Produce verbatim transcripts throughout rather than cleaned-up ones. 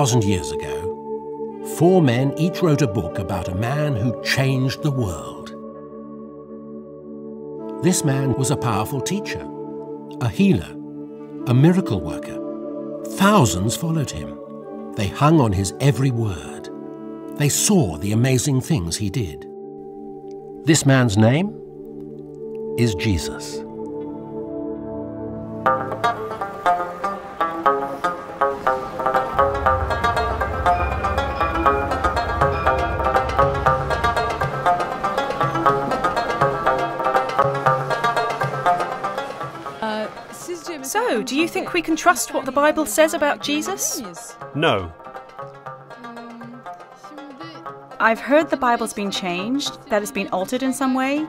two thousand years ago, four men each wrote a book about a man who changed the world. This man was a powerful teacher, a healer, a miracle worker. Thousands followed him. They hung on his every word. They saw the amazing things he did. This man's name is Jesus. So, do you think we can trust what the Bible says about Jesus? No. I've heard the Bible's been changed, that it's been altered in some way.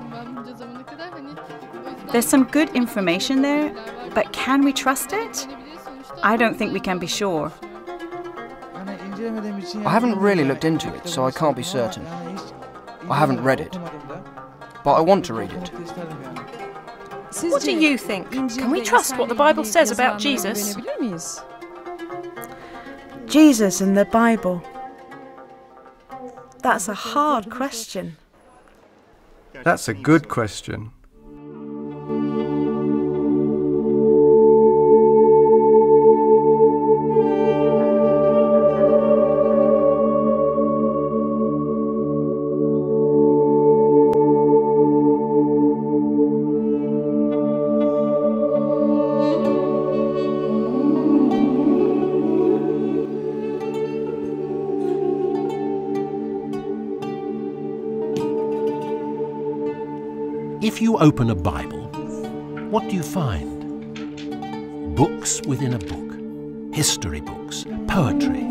There's some good information there, but can we trust it? I don't think we can be sure. I haven't really looked into it, so I can't be certain. I haven't read it, but I want to read it. What do you think? Can we trust what the Bible says about Jesus? Jesus and the Bible. That's a hard question. That's a good question. If you open a Bible, what do you find? Books within a book, history books, poetry,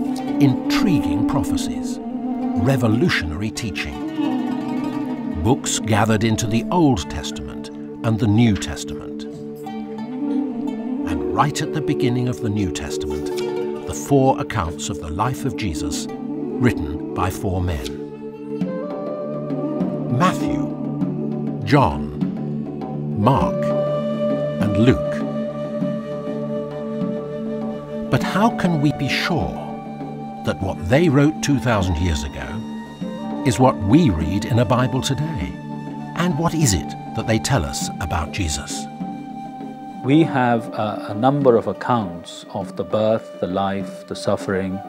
intriguing prophecies, revolutionary teaching. Books gathered into the Old Testament and the New Testament. And right at the beginning of the New Testament, the four accounts of the life of Jesus written by four men. Matthew, John, Mark, and Luke. But how can we be sure that what they wrote two thousand years ago is what we read in a Bible today? And what is it that they tell us about Jesus? We have a, a number of accounts of the birth, the life, the suffering,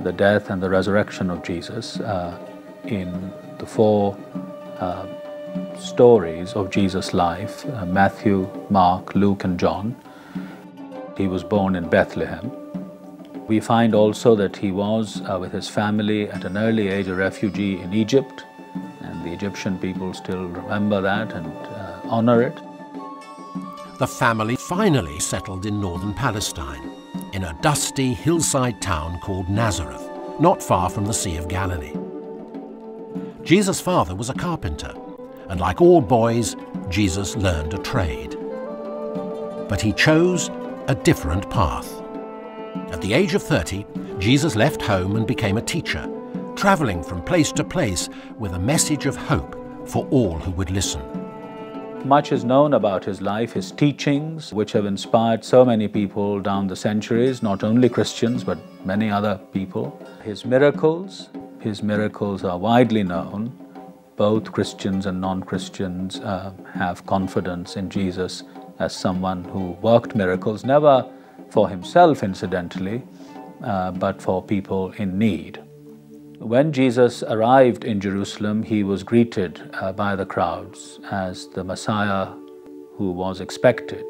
the death, and the resurrection of Jesus uh, in the four uh, stories of Jesus' life, uh, Matthew, Mark, Luke and John. He was born in Bethlehem. We find also that he was uh, with his family at an early age a refugee in Egypt, and the Egyptian people still remember that and uh, honor it. The family finally settled in northern Palestine, in a dusty hillside town called Nazareth, not far from the Sea of Galilee. Jesus' father was a carpenter, and like all boys, Jesus learned a trade. But he chose a different path. At the age of thirty, Jesus left home and became a teacher, traveling from place to place with a message of hope for all who would listen. Much is known about his life, his teachings, which have inspired so many people down the centuries, not only Christians, but many other people. His miracles, his miracles are widely known. Both Christians and non-Christians uh, have confidence in Jesus as someone who worked miracles, never for himself incidentally, uh, but for people in need. When Jesus arrived in Jerusalem, he was greeted uh, by the crowds as the Messiah who was expected.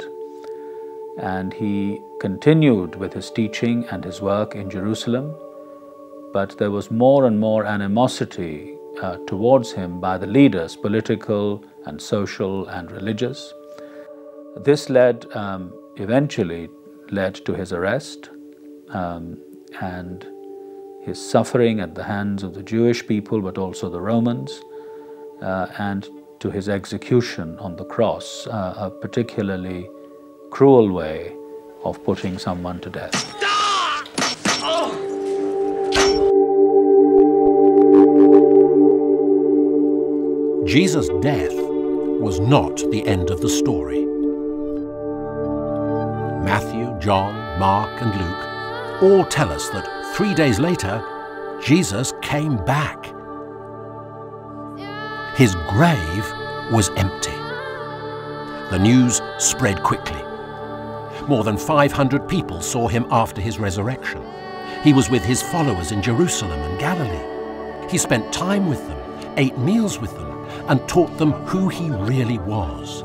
And he continued with his teaching and his work in Jerusalem, but there was more and more animosity Uh, towards him by the leaders, political and social and religious. This led, um, eventually led to his arrest um, and his suffering at the hands of the Jewish people, but also the Romans, uh, and to his execution on the cross, uh, a particularly cruel way of putting someone to death. Jesus' death was not the end of the story. Matthew, John, Mark and Luke all tell us that Three days later, Jesus came back. His grave was empty. The news spread quickly. More than five hundred people saw him after his resurrection. He was with his followers in Jerusalem and Galilee. He spent time with them, ate meals with them, and taught them who he really was.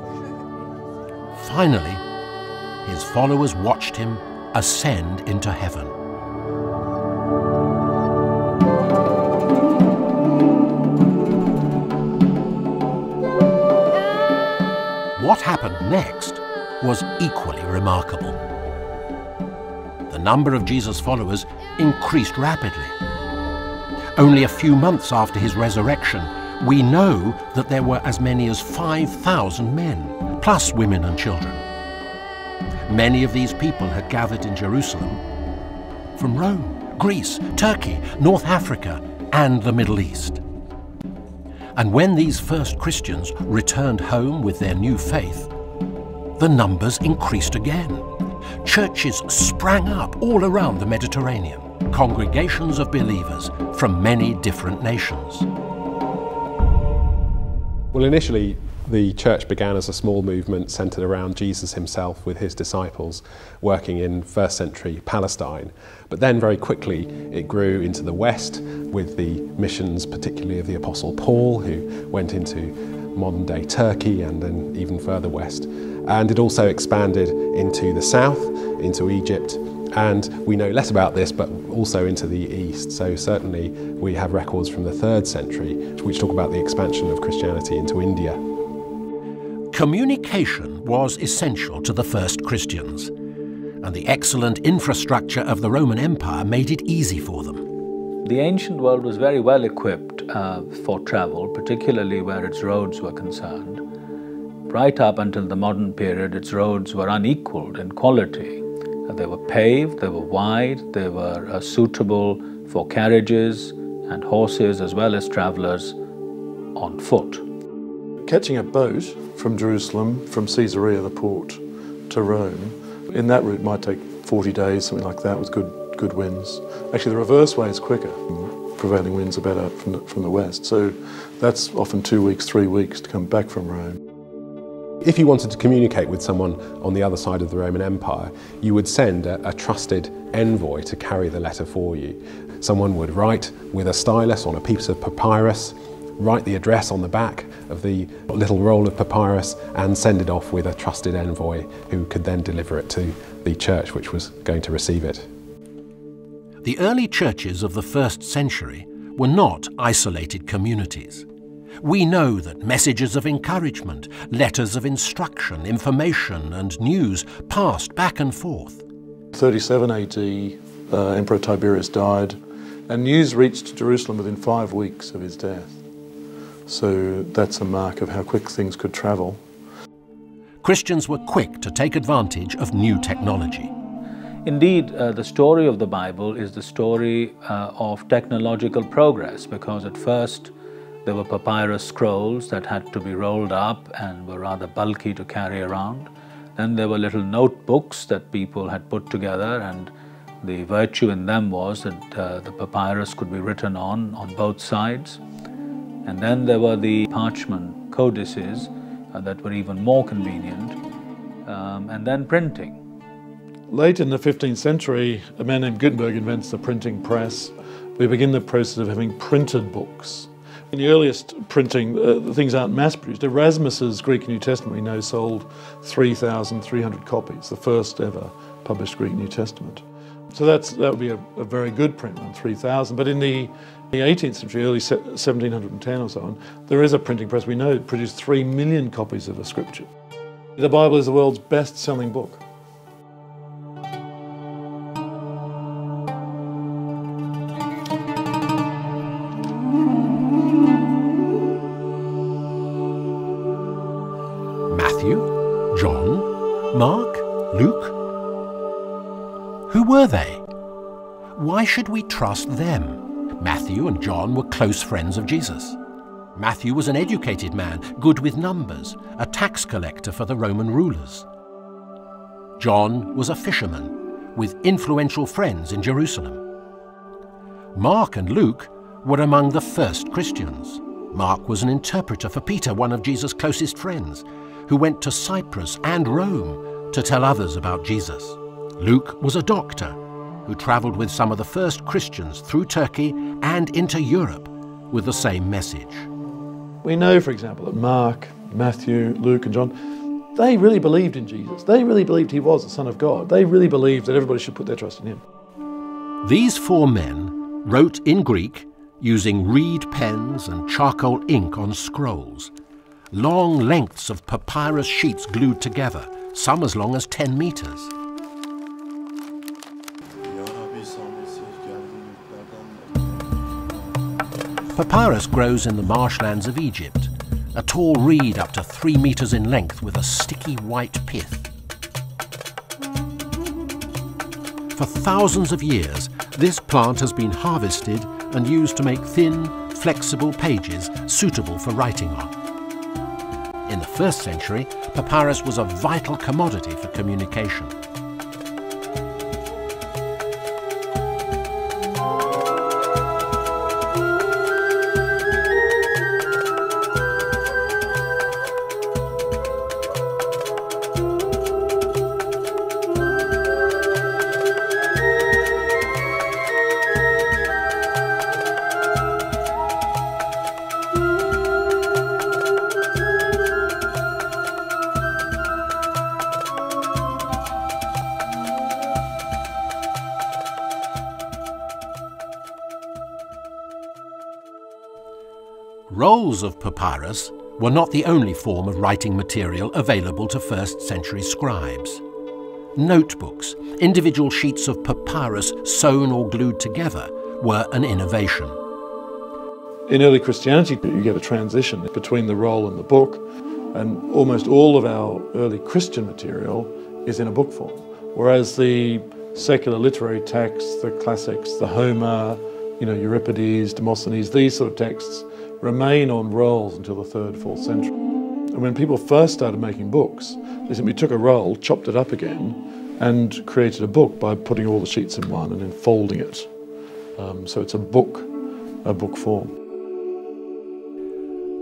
Finally, his followers watched him ascend into heaven. What happened next was equally remarkable. The number of Jesus' followers increased rapidly. Only a few months after his resurrection, we know that there were as many as five thousand men, plus women and children. Many of these people had gathered in Jerusalem from Rome, Greece, Turkey, North Africa, and the Middle East. And when these first Christians returned home with their new faith, the numbers increased again. Churches sprang up all around the Mediterranean, congregations of believers from many different nations. Well, initially, the church began as a small movement centred around Jesus himself with his disciples working in first century Palestine. But then very quickly it grew into the West with the missions particularly of the Apostle Paul, who went into modern day Turkey and then even further west. And it also expanded into the south, into Egypt, and we know less about this, but also into the east. So certainly we have records from the third century which talk about the expansion of Christianity into India. Communication was essential to the first Christians, and the excellent infrastructure of the Roman Empire made it easy for them. The ancient world was very well equipped uh, for travel, particularly where its roads were concerned. Right up until the modern period, its roads were unequaled in quality. They were paved, they were wide, they were uh, suitable for carriages and horses as well as travellers on foot. Catching a boat from Jerusalem, from Caesarea, the port, to Rome, in that route might take forty days, something like that, with good, good winds. Actually, the reverse way is quicker. Prevailing winds are better from the, from the west, so that's often two weeks, three weeks to come back from Rome. If you wanted to communicate with someone on the other side of the Roman Empire, you would send a, a trusted envoy to carry the letter for you. Someone would write with a stylus on a piece of papyrus, write the address on the back of the little roll of papyrus, and send it off with a trusted envoy who could then deliver it to the church which was going to receive it. The early churches of the first century were not isolated communities. We know that messages of encouragement, letters of instruction, information and news passed back and forth. thirty-seven A D, uh, Emperor Tiberius died, and news reached Jerusalem within five weeks of his death. So that's a mark of how quick things could travel. Christians were quick to take advantage of new technology. Indeed, uh, the story of the Bible is the story uh, of technological progress, because at first there were papyrus scrolls that had to be rolled up and were rather bulky to carry around. Then there were little notebooks that people had put together, and the virtue in them was that uh, the papyrus could be written on on both sides. And then there were the parchment codices uh, that were even more convenient, um, and then printing. Late in the fifteenth century, a man named Gutenberg invents the printing press. We begin the process of having printed books. In the earliest printing, uh, things aren't mass-produced. Erasmus's Greek New Testament, we know, sold three thousand three hundred copies, the first ever published Greek New Testament. So that's, that would be a, a very good print run, three thousand. But in the, the eighteenth century, early seventeen ten or so on, there is a printing press we know produced three million copies of a scripture. The Bible is the world's best-selling book. Were they? Why should we trust them? Matthew and John were close friends of Jesus. Matthew was an educated man, good with numbers, a tax collector for the Roman rulers. John was a fisherman with influential friends in Jerusalem. Mark and Luke were among the first Christians. Mark was an interpreter for Peter, one of Jesus' closest friends, who went to Cyprus and Rome to tell others about Jesus. Luke was a doctor who traveled with some of the first Christians through Turkey and into Europe with the same message. We know, for example, that Mark, Matthew, Luke and John, they really believed in Jesus. They really believed he was the Son of God. They really believed that everybody should put their trust in him. These four men wrote in Greek using reed pens and charcoal ink on scrolls, long lengths of papyrus sheets glued together, some as long as ten meters. Papyrus grows in the marshlands of Egypt, a tall reed up to three meters in length with a sticky white pith. For thousands of years, this plant has been harvested and used to make thin, flexible pages suitable for writing on. In the first century, papyrus was a vital commodity for communication. Rolls of papyrus were not the only form of writing material available to first century scribes. Notebooks, individual sheets of papyrus sewn or glued together, were an innovation. In early Christianity, you get a transition between the roll and the book, and almost all of our early Christian material is in a book form, whereas the secular literary texts, the classics, the Homer, you know, Euripides, Demosthenes, these sort of texts remain on rolls until the third, fourth century. And when people first started making books, they simply took a roll, chopped it up again, and created a book by putting all the sheets in one and then folding it. Um, so it's a book, a book form.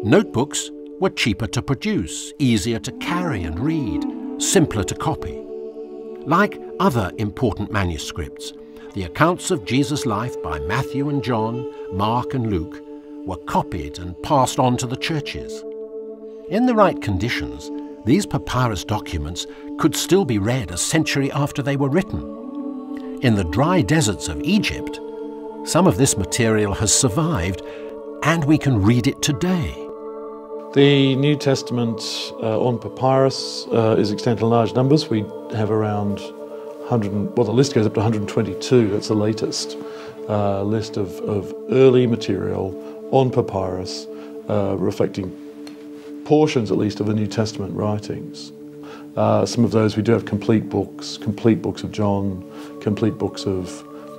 Notebooks were cheaper to produce, easier to carry and read, simpler to copy. Like other important manuscripts, the accounts of Jesus' life by Matthew and John, Mark and Luke, were copied and passed on to the churches. In the right conditions, these papyrus documents could still be read a century after they were written. In the dry deserts of Egypt, some of this material has survived, and we can read it today. The New Testament uh, on papyrus uh, is extant in large numbers. We have around one hundred, well, the list goes up to one hundred twenty-two, that's the latest uh, list of, of early material on papyrus, uh, reflecting portions at least of the New Testament writings. Uh, some of those we do have complete books, complete books of John, complete books of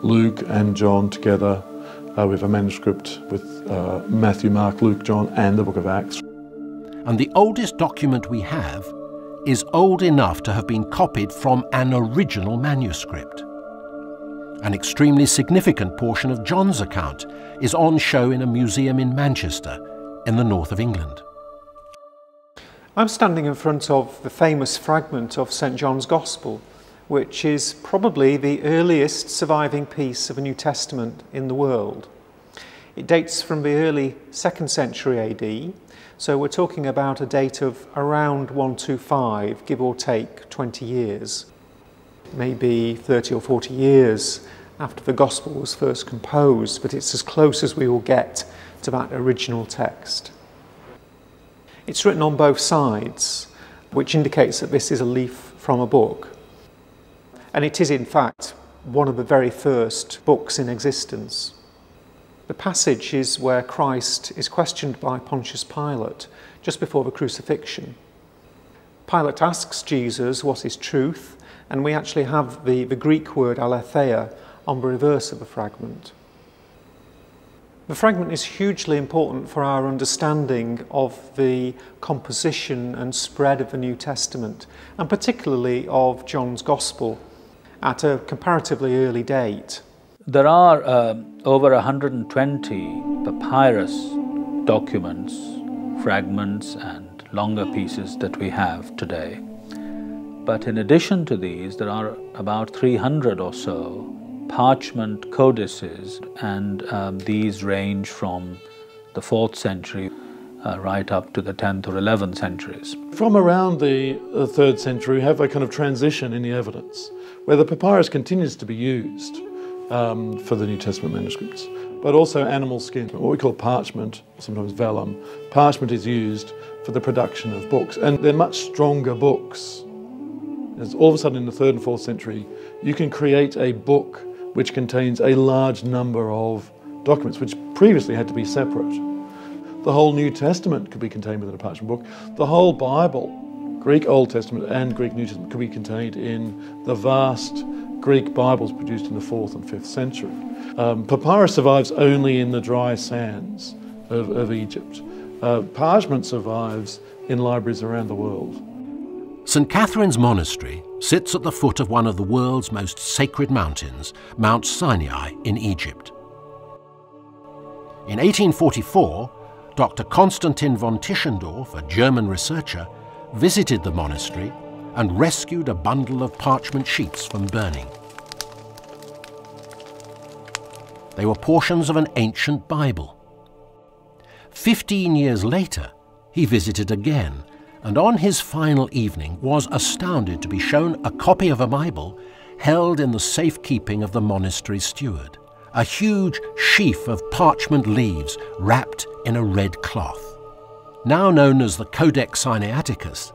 Luke and John together. Uh, we have a manuscript with uh, Matthew, Mark, Luke, John and the book of Acts. And the oldest document we have is old enough to have been copied from an original manuscript. An extremely significant portion of John's account is on show in a museum in Manchester, in the north of England. I'm standing in front of the famous fragment of Saint John's Gospel, which is probably the earliest surviving piece of a New Testament in the world. It dates from the early second century A D, so we're talking about a date of around one twenty-five, give or take twenty years. Maybe thirty or forty years after the Gospel was first composed, but it's as close as we will get to that original text. It's written on both sides, which indicates that this is a leaf from a book. And it is, in fact, one of the very first books in existence. The passage is where Christ is questioned by Pontius Pilate just before the crucifixion. Pilate asks Jesus what is truth, and we actually have the, the Greek word aletheia on the reverse of the fragment. The fragment is hugely important for our understanding of the composition and spread of the New Testament, and particularly of John's Gospel, at a comparatively early date. There are uh, over one hundred twenty papyrus documents, fragments and longer pieces that we have today. But in addition to these, there are about three hundred or so parchment codices, and um, these range from the fourth century uh, right up to the tenth or eleventh centuries. From around the third century, we have a kind of transition in the evidence, where the papyrus continues to be used um, for the New Testament manuscripts, but also animal skin, what we call parchment, sometimes vellum. Parchment is used for the production of books, and they're much stronger books. It's all of a sudden in the third and fourth century, you can create a book which contains a large number of documents, which previously had to be separate. The whole New Testament could be contained within a parchment book. The whole Bible, Greek Old Testament and Greek New Testament, could be contained in the vast Greek Bibles produced in the fourth and fifth century. Um, papyrus survives only in the dry sands of, of Egypt. Uh, parchment survives in libraries around the world. Saint Catherine's Monastery sits at the foot of one of the world's most sacred mountains, Mount Sinai in Egypt. In eighteen forty-four, Doctor Constantin von Tischendorf, a German researcher, visited the monastery and rescued a bundle of parchment sheets from burning. They were portions of an ancient Bible. Fifteen years later, he visited again, and on his final evening was astounded to be shown a copy of a Bible held in the safekeeping of the monastery steward, a huge sheaf of parchment leaves wrapped in a red cloth. Now known as the Codex Sinaiticus,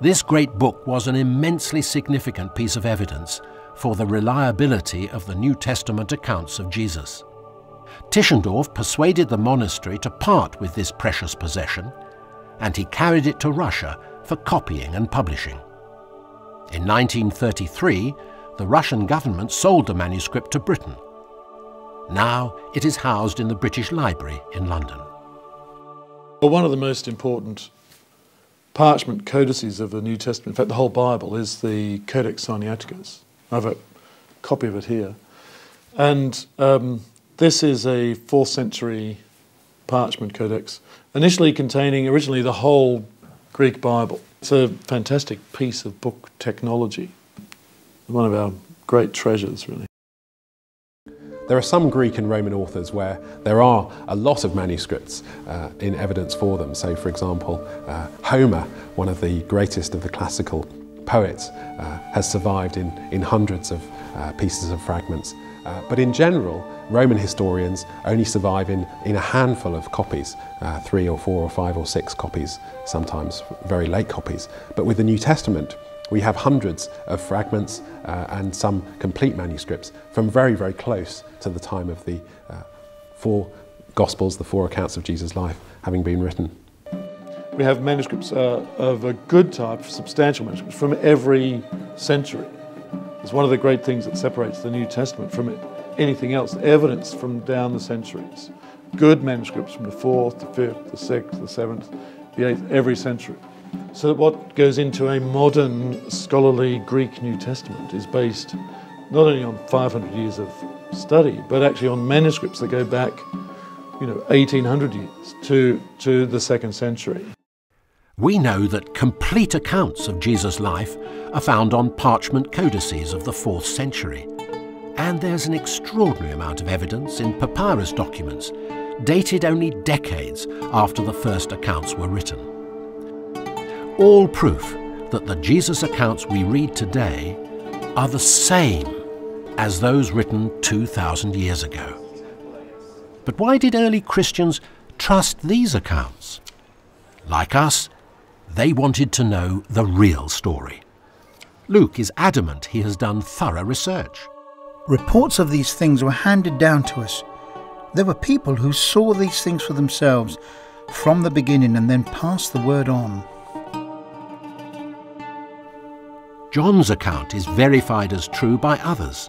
this great book was an immensely significant piece of evidence for the reliability of the New Testament accounts of Jesus. Tischendorf persuaded the monastery to part with this precious possession, and he carried it to Russia for copying and publishing. In nineteen thirty-three, the Russian government sold the manuscript to Britain. Now it is housed in the British Library in London. Well, one of the most important parchment codices of the New Testament, in fact the whole Bible, is the Codex Sinaiticus. I have a copy of it here. And um, this is a fourth century parchment codex, initially containing originally the whole Greek Bible. It's a fantastic piece of book technology, one of our great treasures really. There are some Greek and Roman authors where there are a lot of manuscripts uh, in evidence for them. So for example, uh, Homer, one of the greatest of the classical poets, uh, has survived in, in hundreds of uh, pieces and fragments. Uh, but in general, Roman historians only survive in, in a handful of copies, uh, three or four or five or six copies, sometimes very late copies. But with the New Testament, we have hundreds of fragments uh, and some complete manuscripts from very, very close to the time of the uh, four Gospels, the four accounts of Jesus' life having been written. We have manuscripts uh, of a good type, substantial manuscripts, from every century. It's one of the great things that separates the New Testament from anything else, evidence from down the centuries. Good manuscripts from the fourth, the fifth, the sixth, the seventh, the eighth, every century. So that what goes into a modern scholarly Greek New Testament is based not only on five hundred years of study, but actually on manuscripts that go back, you know, eighteen hundred years to, to the second century. We know that complete accounts of Jesus' life are found on parchment codices of the fourth century. And there's an extraordinary amount of evidence in papyrus documents, dated only decades after the first accounts were written. All proof that the Jesus accounts we read today are the same as those written two thousand years ago. But why did early Christians trust these accounts? Like us, they wanted to know the real story. Luke is adamant he has done thorough research. Reports of these things were handed down to us. There were people who saw these things for themselves from the beginning and then passed the word on. John's account is verified as true by others.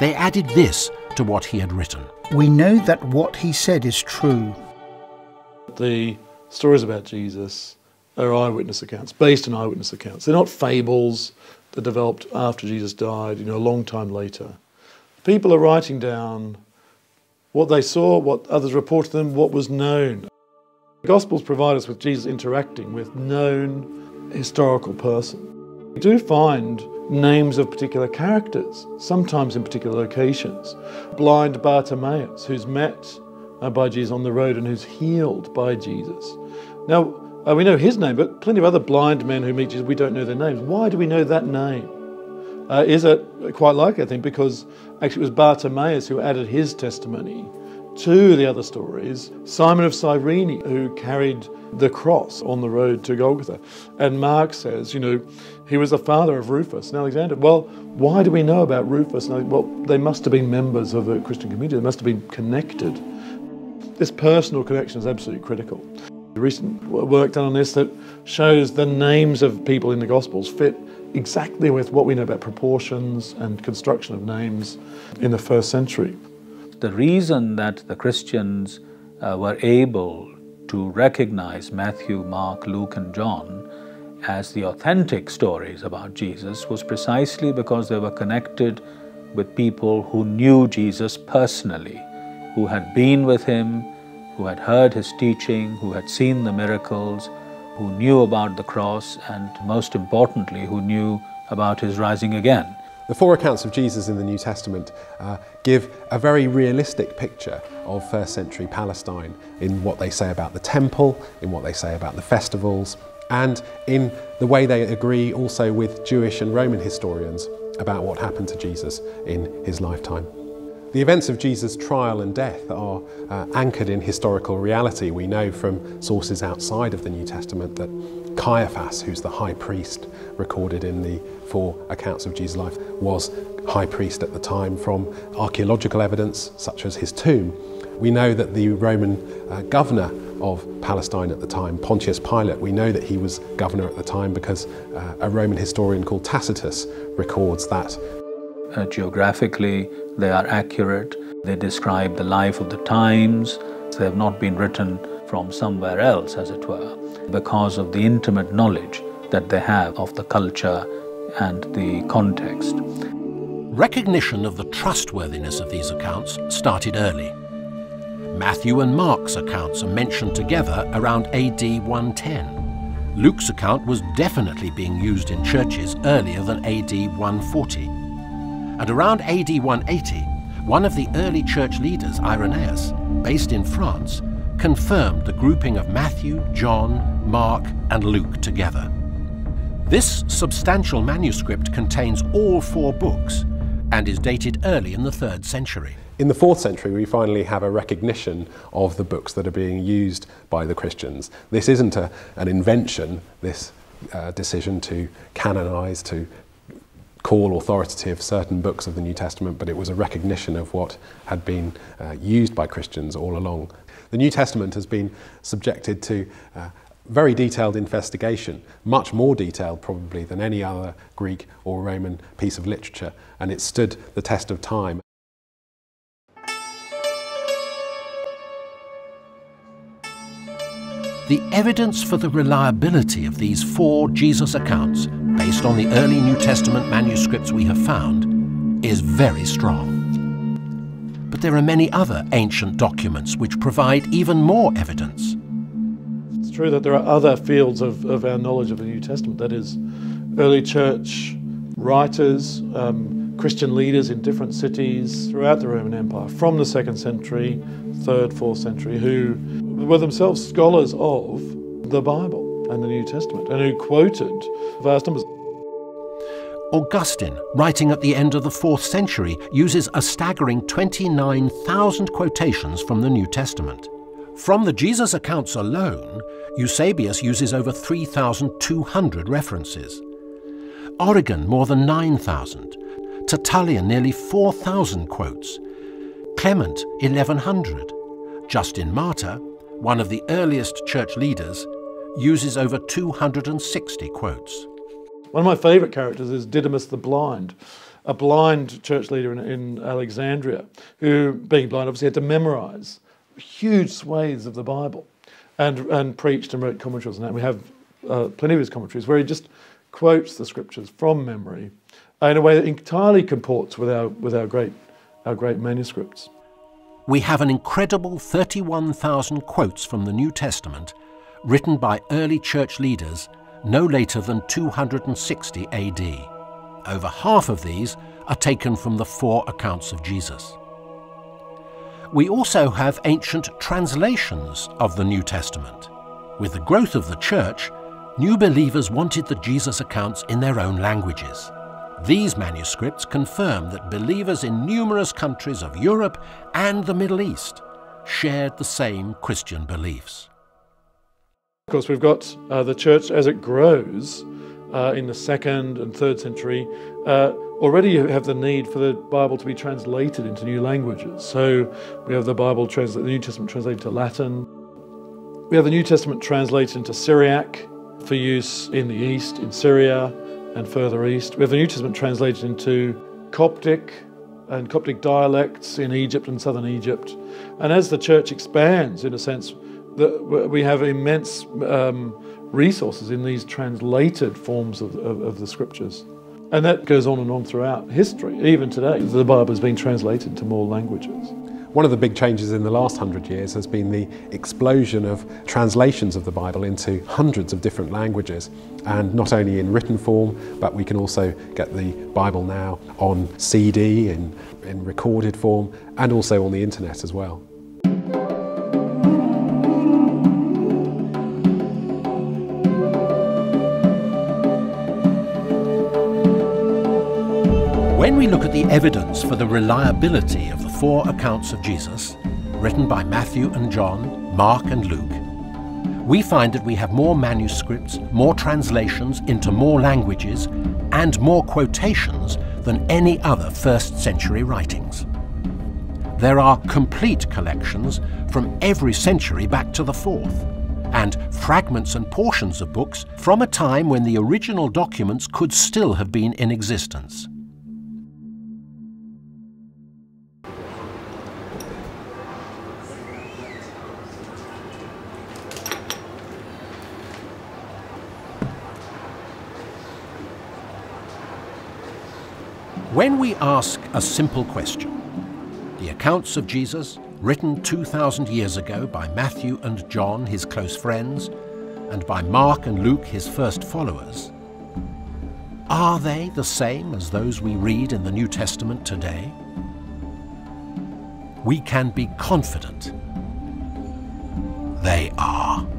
They added this to what he had written. We know that what he said is true. The stories about Jesus are eyewitness accounts, based on eyewitness accounts. They're not fables that developed after Jesus died, you know, a long time later. People are writing down what they saw, what others reported to them, what was known. The Gospels provide us with Jesus interacting with known historical person. We do find names of particular characters, sometimes in particular locations. Blind Bartimaeus, who's met by Jesus on the road and who's healed by Jesus. Now, uh, we know his name, but plenty of other blind men who meet Jesus, we don't know their names. Why do we know that name? Uh, is it quite likely, I think, because actually it was Bartimaeus who added his testimony to the other stories. Simon of Cyrene, who carried the cross on the road to Golgotha. And Mark says, you know, he was the father of Rufus and Alexander. Well, why do we know about Rufus? Well, they must have been members of a Christian community. They must have been connected. This personal connection is absolutely critical. The recent work done on this that shows the names of people in the Gospels fit exactly with what we know about proportions and construction of names in the first century. The reason that the Christians uh, were able to recognize Matthew, Mark, Luke, and John as the authentic stories about Jesus was precisely because they were connected with people who knew Jesus personally, who had been with him, who had heard his teaching, who had seen the miracles, who knew about the cross, and most importantly, who knew about his rising again. The four accounts of Jesus in the New Testament uh, give a very realistic picture of first century Palestine in what they say about the temple, in what they say about the festivals, and in the way they agree also with Jewish and Roman historians about what happened to Jesus in his lifetime. The events of Jesus' trial and death are uh, anchored in historical reality. We know from sources outside of the New Testament that Caiaphas, who's the high priest recorded in the four accounts of Jesus' life, was high priest at the time from archaeological evidence such as his tomb. We know that the Roman uh, governor of Palestine at the time, Pontius Pilate, we know that he was governor at the time because uh, a Roman historian called Tacitus records that. Uh, geographically, they are accurate. They describe the life of the times. They have not been written from somewhere else, as it were, because of the intimate knowledge that they have of the culture and the context. Recognition of the trustworthiness of these accounts started early. Matthew and Mark's accounts are mentioned together around A D one ten. Luke's account was definitely being used in churches earlier than A D one forty. And around A D one eighty, one of the early church leaders, Irenaeus, based in France, confirmed the grouping of Matthew, John, Mark, and Luke together. This substantial manuscript contains all four books and is dated early in the third century. In the fourth century, we finally have a recognition of the books that are being used by the Christians. This isn't a, an invention, this uh, decision to canonize, to call authoritative certain books of the New Testament, but it was a recognition of what had been uh, used by Christians all along. The New Testament has been subjected to uh, very detailed investigation, much more detailed probably than any other Greek or Roman piece of literature, and it stood the test of time. The evidence for the reliability of these four Jesus accounts, based on the early New Testament manuscripts we have found, is very strong. But there are many other ancient documents which provide even more evidence. It's true that there are other fields of, of our knowledge of the New Testament, that is, early church writers, um, Christian leaders in different cities throughout the Roman Empire, from the second century, third, fourth century, who were themselves scholars of the Bible and the New Testament, and who quoted vast numbers. Augustine, writing at the end of the fourth century, uses a staggering twenty-nine thousand quotations from the New Testament. From the Jesus accounts alone, Eusebius uses over three thousand two hundred references. Origen, more than nine thousand. Tertullian, nearly four thousand quotes. Clement, eleven hundred. Justin Martyr, one of the earliest church leaders, uses over two hundred sixty quotes. One of my favourite characters is Didymus the Blind, a blind church leader in, in Alexandria, who, being blind, obviously had to memorise huge swathes of the Bible and, and preached and wrote commentaries on that. We have uh, plenty of his commentaries where he just quotes the scriptures from memory in a way that entirely comports with our, with our great our great manuscripts. We have an incredible thirty-one thousand quotes from the New Testament written by early church leaders no later than two hundred sixty A D. Over half of these are taken from the four accounts of Jesus. We also have ancient translations of the New Testament. With the growth of the church, new believers wanted the Jesus accounts in their own languages. These manuscripts confirm that believers in numerous countries of Europe and the Middle East shared the same Christian beliefs. Of course, we've got uh, the church as it grows uh, in the second and third century. Uh, already you have the need for the Bible to be translated into new languages. So we have the Bible, the New Testament translated to Latin. We have the New Testament translated into Syriac for use in the East, in Syria and further east. We have the New Testament translated into Coptic and Coptic dialects in Egypt and southern Egypt. And as the church expands, in a sense, the, we have immense um, resources in these translated forms of, of, of the scriptures. And that goes on and on throughout history. Even today, the Bible has been translated into more languages. One of the big changes in the last hundred years has been the explosion of translations of the Bible into hundreds of different languages, and not only in written form, but we can also get the Bible now on C D, in, in recorded form, and also on the internet as well. When we look at the evidence for the reliability of the four accounts of Jesus, written by Matthew and John, Mark and Luke, we find that we have more manuscripts, more translations into more languages, and more quotations than any other first century writings. There are complete collections from every century back to the fourth, and fragments and portions of books from a time when the original documents could still have been in existence. When we ask a simple question, the accounts of Jesus, written two thousand years ago by Matthew and John, his close friends, and by Mark and Luke, his first followers, are they the same as those we read in the New Testament today? We can be confident they are.